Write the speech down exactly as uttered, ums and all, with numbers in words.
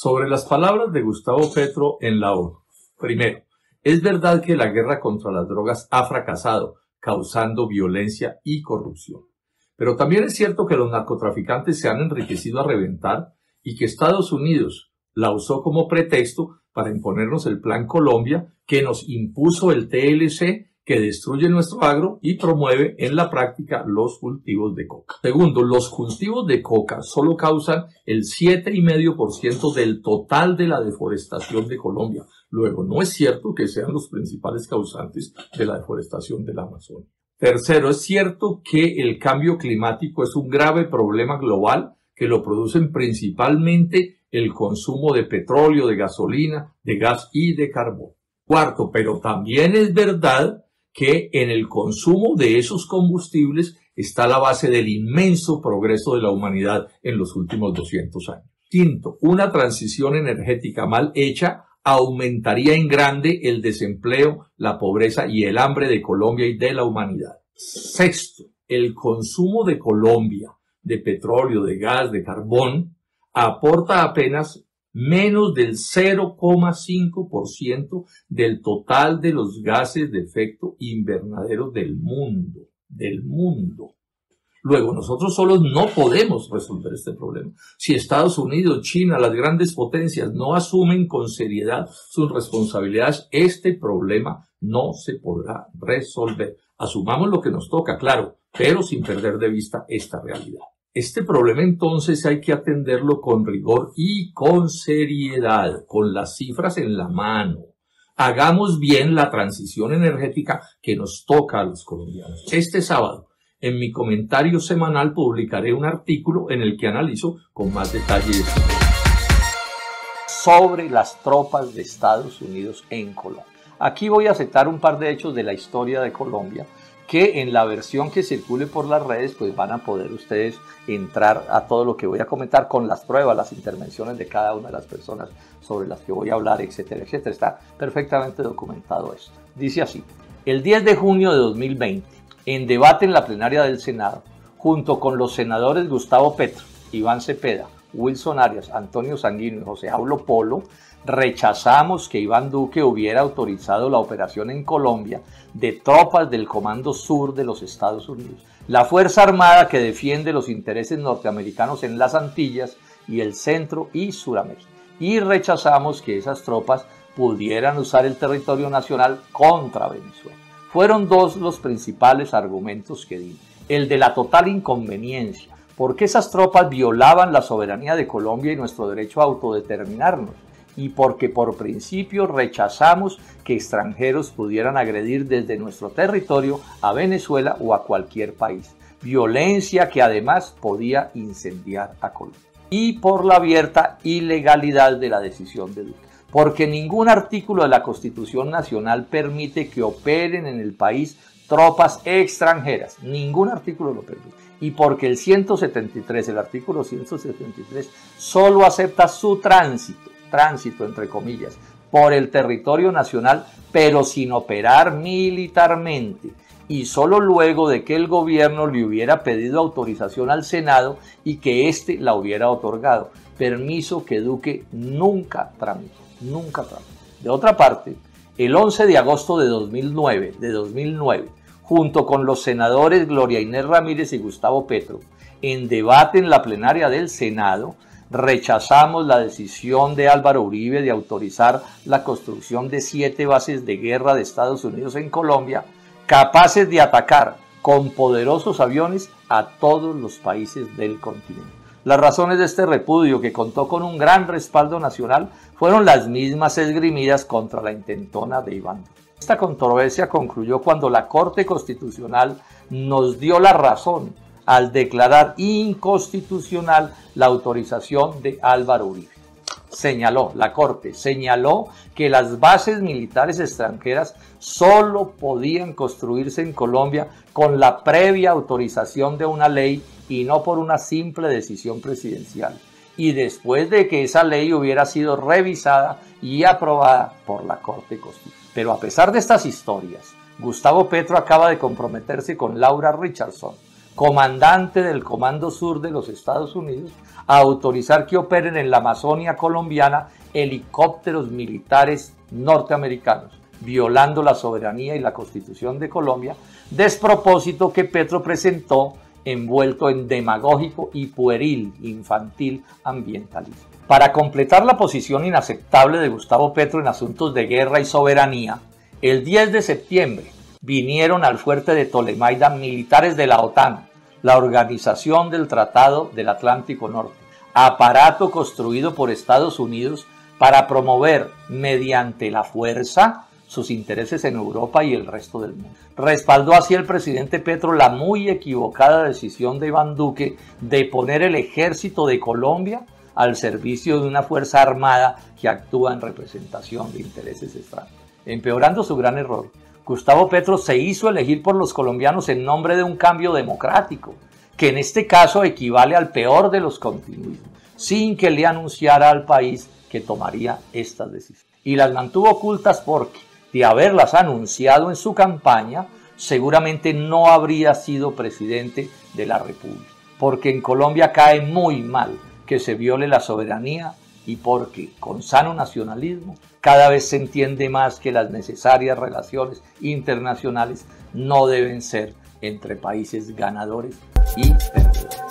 sobre las palabras de Gustavo Petro en la ONU. Primero, es verdad que la guerra contra las drogas ha fracasado, causando violencia y corrupción. Pero también es cierto que los narcotraficantes se han enriquecido a reventar y que Estados Unidos la usó como pretexto para imponernos el Plan Colombia, que nos impuso el T L C, que destruye nuestro agro y promueve en la práctica los cultivos de coca. Segundo, los cultivos de coca solo causan el siete coma cinco por ciento del total de la deforestación de Colombia. Luego, no es cierto que sean los principales causantes de la deforestación del Amazonas. Tercero, es cierto que el cambio climático es un grave problema global que lo producen principalmente el consumo de petróleo, de gasolina, de gas y de carbón. Cuarto, pero también es verdad que en el consumo de esos combustibles está la base del inmenso progreso de la humanidad en los últimos doscientos años. Quinto, una transición energética mal hecha aumentaría en grande el desempleo, la pobreza y el hambre de Colombia y de la humanidad. Sexto, el consumo de Colombia de petróleo, de gas, de carbón, aporta apenas menos del cero coma cinco por ciento del total de los gases de efecto invernadero del mundo, del mundo. Luego, nosotros solos no podemos resolver este problema. Si Estados Unidos, China, las grandes potencias no asumen con seriedad sus responsabilidades, este problema no se podrá resolver. Asumamos lo que nos toca, claro, pero sin perder de vista esta realidad. Este problema entonces hay que atenderlo con rigor y con seriedad, con las cifras en la mano. Hagamos bien la transición energética que nos toca a los colombianos. Este sábado, en mi comentario semanal, publicaré un artículo en el que analizo con más detalle este tema. Sobre las tropas de Estados Unidos en Colombia. Aquí voy a citar un par de hechos de la historia de Colombia, que en la versión que circule por las redes pues van a poder ustedes entrar a todo lo que voy a comentar con las pruebas, las intervenciones de cada una de las personas sobre las que voy a hablar, etcétera, etcétera. Está perfectamente documentado esto. Dice así: el diez de junio de dos mil veinte, en debate en la plenaria del Senado, junto con los senadores Gustavo Petro, Iván Cepeda, Wilson Arias, Antonio Sanguino y José Pablo Polo, rechazamos que Iván Duque hubiera autorizado la operación en Colombia de tropas del Comando Sur de los Estados Unidos, la Fuerza Armada que defiende los intereses norteamericanos en las Antillas y el Centro y Suramérica, y rechazamos que esas tropas pudieran usar el territorio nacional contra Venezuela. Fueron dos los principales argumentos que dimos: el de la total inconveniencia, porque esas tropas violaban la soberanía de Colombia y nuestro derecho a autodeterminarnos, y porque por principio rechazamos que extranjeros pudieran agredir desde nuestro territorio a Venezuela o a cualquier país, violencia que además podía incendiar a Colombia, y por la abierta ilegalidad de la decisión de Duque, porque ningún artículo de la Constitución Nacional permite que operen en el país tropas extranjeras, ningún artículo lo permite, y porque el ciento setenta y tres, el artículo ciento setenta y tres, solo acepta su tránsito, tránsito entre comillas, por el territorio nacional, pero sin operar militarmente, y solo luego de que el gobierno le hubiera pedido autorización al Senado y que éste la hubiera otorgado, permiso que Duque nunca tramitó, nunca tramitó. De otra parte, el once de agosto de dos mil nueve, junto con los senadores Gloria Inés Ramírez y Gustavo Petro, en debate en la plenaria del Senado, rechazamos la decisión de Álvaro Uribe de autorizar la construcción de siete bases de guerra de Estados Unidos en Colombia, capaces de atacar con poderosos aviones a todos los países del continente. Las razones de este repudio, que contó con un gran respaldo nacional, fueron las mismas esgrimidas contra la intentona de Iván Duque. Esta controversia concluyó cuando la Corte Constitucional nos dio la razón al declarar inconstitucional la autorización de Álvaro Uribe. Señaló, la Corte señaló que las bases militares extranjeras solo podían construirse en Colombia con la previa autorización de una ley y no por una simple decisión presidencial, y después de que esa ley hubiera sido revisada y aprobada por la Corte Constitucional. Pero a pesar de estas historias, Gustavo Petro acaba de comprometerse con Laura Richardson comandante del Comando Sur de los Estados Unidos, a autorizar que operen en la Amazonia colombiana helicópteros militares norteamericanos, violando la soberanía y la Constitución de Colombia, despropósito que Petro presentó envuelto en demagógico y pueril infantil ambientalismo. Para completar la posición inaceptable de Gustavo Petro en asuntos de guerra y soberanía, el diez de septiembre vinieron al fuerte de Tolemaida militares de la OTAN, la Organización del Tratado del Atlántico Norte, aparato construido por Estados Unidos para promover mediante la fuerza sus intereses en Europa y el resto del mundo. Respaldó así el presidente Petro la muy equivocada decisión de Iván Duque de poner el ejército de Colombia al servicio de una fuerza armada que actúa en representación de intereses extranjeros. Empeorando su gran error, Gustavo Petro se hizo elegir por los colombianos en nombre de un cambio democrático, que en este caso equivale al peor de los continuismos, sin que le anunciara al país que tomaría estas decisiones. Y las mantuvo ocultas porque, de haberlas anunciado en su campaña, seguramente no habría sido presidente de la República, porque en Colombia cae muy mal que se viole la soberanía y porque, con sano nacionalismo, cada vez se entiende más que las necesarias relaciones internacionales no deben ser entre países ganadores y perdedores.